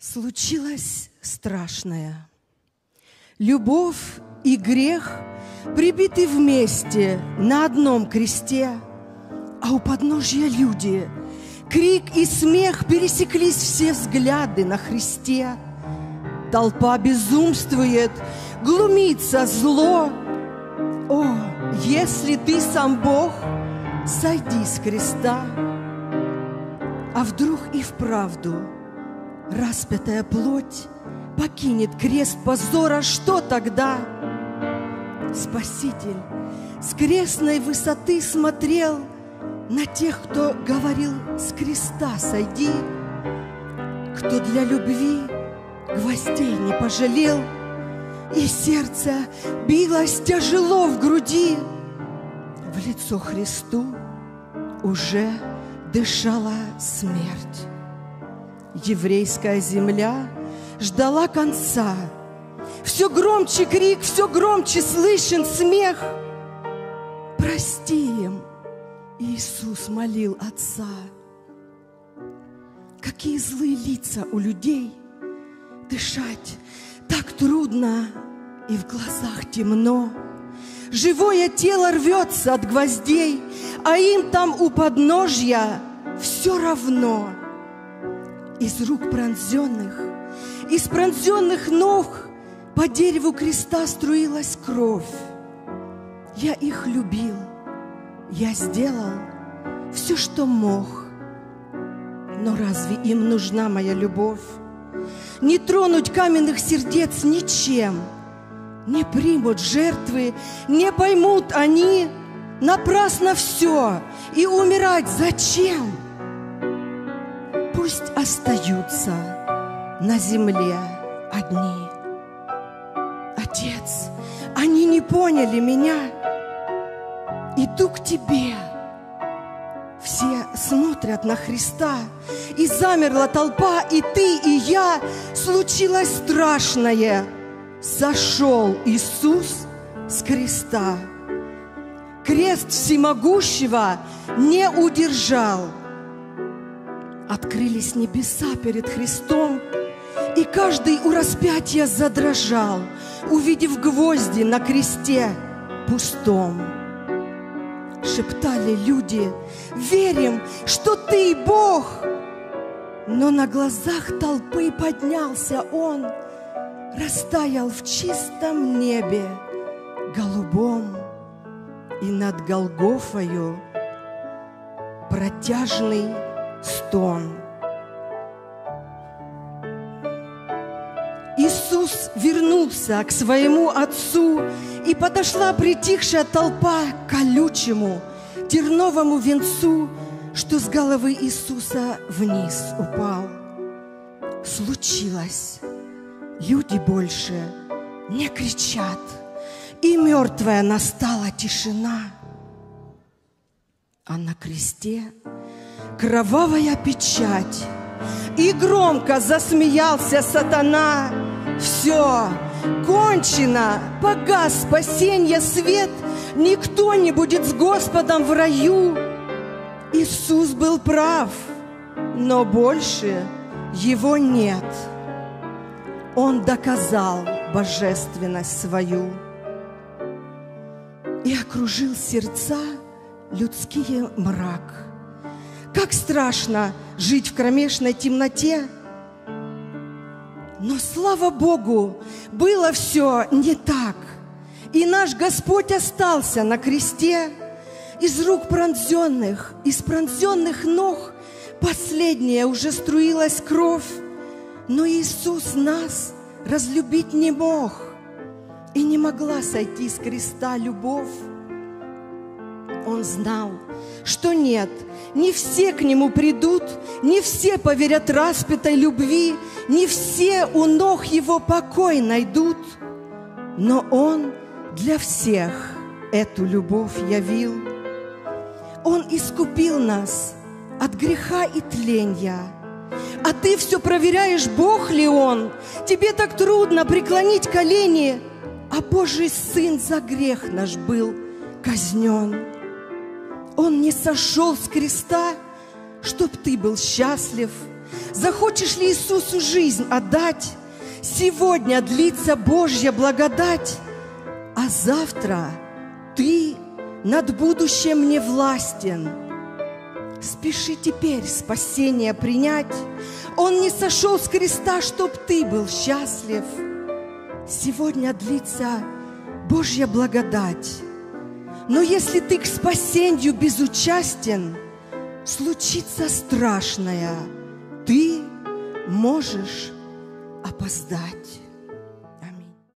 Случилось страшное. Любовь и грех прибиты вместе на одном кресте, а у подножья люди. Крик и смех, пересеклись все взгляды на Христе. Толпа безумствует, глумится зло. О, если ты сам Бог, сойди с креста. А вдруг и вправду распятая плоть покинет крест позора, что тогда? Спаситель с крестной высоты смотрел на тех, кто говорил: с креста сойди, кто для любви гвоздей не пожалел, и сердце билось тяжело в груди. В лицо Христу уже дышала смерть. Еврейская земля ждала конца. Все громче крик, все громче слышен смех. Прости им, Иисус молил Отца. Какие злые лица у людей, дышать так трудно и в глазах темно. Живое тело рвется от гвоздей, а им там у подножья все равно. Из рук пронзенных, из пронзенных ног по дереву креста струилась кровь. Я их любил, я сделал все, что мог. Но разве им нужна моя любовь? Не тронуть каменных сердец ничем, не примут жертвы, не поймут они. Напрасно все, и умирать зачем? Пусть остаются на земле одни. Отец, они не поняли меня. Иду к тебе. Все смотрят на Христа, и замерла толпа, и ты, и я. Случилось страшное. Сошел Иисус с креста. Крест всемогущего не удержал. Открылись небеса перед Христом, и каждый у распятия задрожал, увидев гвозди на кресте пустом. Шептали люди: верим, что ты Бог. Но на глазах толпы поднялся Он, растаял в чистом небе голубом, и над Голгофою протяжный стон. Иисус вернулся к своему Отцу, и подошла притихшая толпа к колючему терновому венцу, что с головы Иисуса вниз упал. Случилось. Люди больше не кричат, и мертвая настала тишина. А на кресте кровавая печать, и громко засмеялся сатана. Все, кончено, погас спасенье свет, никто не будет с Господом в раю. Иисус был прав, но больше его нет. Он доказал божественность свою и окружил сердца людские мрак. Как страшно жить в кромешной темноте! Но, слава Богу, было все не так. И наш Господь остался на кресте. Из рук пронзенных, из пронзенных ног последняя уже струилась кровь. Но Иисус нас разлюбить не мог, и не могла сойти с креста любовь. Он знал, что нет, не все к Нему придут, не все поверят распятой любви, не все у ног Его покой найдут. Но Он для всех эту любовь явил. Он искупил нас от греха и тленья. А ты все проверяешь, Бог ли Он. Тебе так трудно преклонить колени, а Божий Сын за грех наш был казнен. Он не сошел с креста, чтоб ты был счастлив, Захочешь ли Иисусу жизнь отдать? Сегодня длится Божья благодать, а завтра ты над будущим не властен. Спеши теперь спасение принять. Он не сошел с креста, чтоб ты был счастлив. Сегодня длится Божья благодать, но если ты к спасению безучастен, случится страшное, ты можешь опоздать.